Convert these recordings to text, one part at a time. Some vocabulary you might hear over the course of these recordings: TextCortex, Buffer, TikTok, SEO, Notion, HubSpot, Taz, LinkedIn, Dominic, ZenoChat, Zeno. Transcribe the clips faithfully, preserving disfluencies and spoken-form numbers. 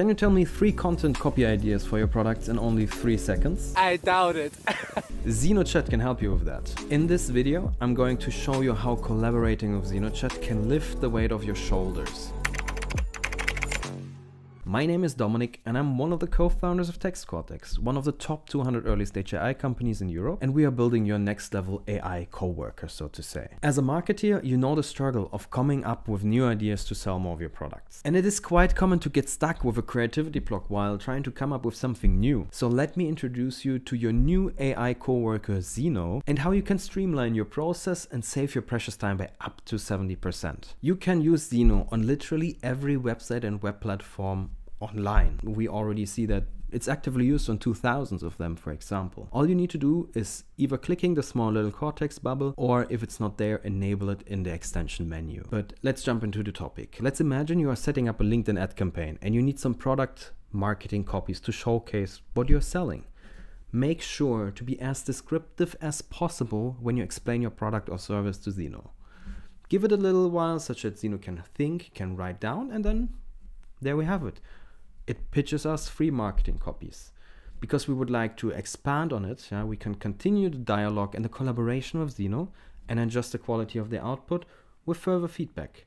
Can you tell me three content copy ideas for your products in only three seconds? I doubt it. ZenoChat can help you with that. In this video, I'm going to show you how collaborating with ZenoChat can lift the weight of your shoulders. My name is Dominic and I'm one of the co-founders of TextCortex, one of the top two hundred early stage A I companies in Europe, and we are building your next level A I coworker, so to say. As a marketer, you know the struggle of coming up with new ideas to sell more of your products. And it is quite common to get stuck with a creativity block while trying to come up with something new. So let me introduce you to your new A I coworker Zeno and how you can streamline your process and save your precious time by up to seventy percent. You can use Zeno on literally every website and web platform online. We already see that it's actively used on two thousands of them, for example. All you need to do is either clicking the small little Cortex bubble, or if it's not there, enable it in the extension menu. But let's jump into the topic. Let's imagine you are setting up a LinkedIn ad campaign and you need some product marketing copies to showcase what you're selling. Make sure to be as descriptive as possible when you explain your product or service to Zeno. Give it a little while, such that Zeno can think, can write down, and then there we have it. It pitches us free marketing copies. Because we would like to expand on it, yeah, we can continue the dialogue and the collaboration with Zeno and adjust the quality of the output with further feedback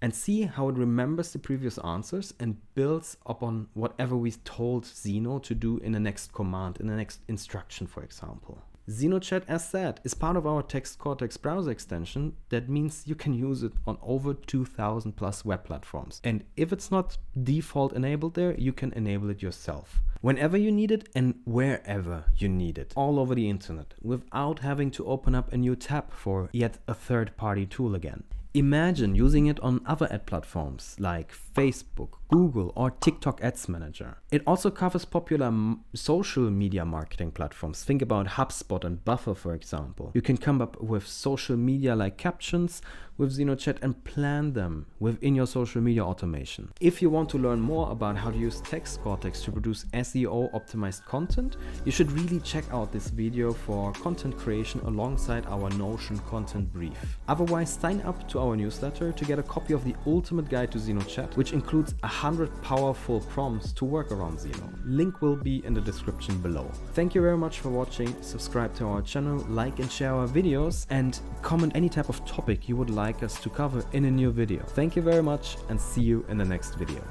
and see how it remembers the previous answers and builds upon whatever we told Zeno to do in the next command, in the next instruction, for example. ZenoChat, as said, is part of our TextCortex browser extension. That means you can use it on over two thousand plus web platforms. And if it's not default enabled there, you can enable it yourself. Whenever you need it and wherever you need it, all over the internet, without having to open up a new tab for yet a third-party tool again. Imagine using it on other ad platforms like Facebook, Google, or TikTok Ads Manager. It also covers popular m social media marketing platforms. Think about HubSpot and Buffer, for example. You can come up with social media like captions with ZenoChat and plan them within your social media automation. If you want to learn more about how to use TextCortex to produce S E O optimized content, you should really check out this video for content creation alongside our Notion content brief. Otherwise, sign up to our newsletter to get a copy of the ultimate guide to ZenoChat, which includes one hundred powerful prompts to work around Zeno. Link will be in the description below. Thank you very much for watching. Subscribe to our channel, like and share our videos, and comment any type of topic you would like us to cover in a new video. Thank you very much and see you in the next video.